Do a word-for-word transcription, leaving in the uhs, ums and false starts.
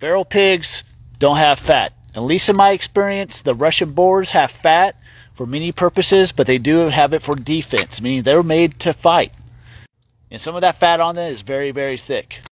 Feral pigs don't have fat. At least in my experience, the Russian boars have fat for many purposes, but they do have it for defense, meaning they're made to fight. And some of that fat on them is very, very thick.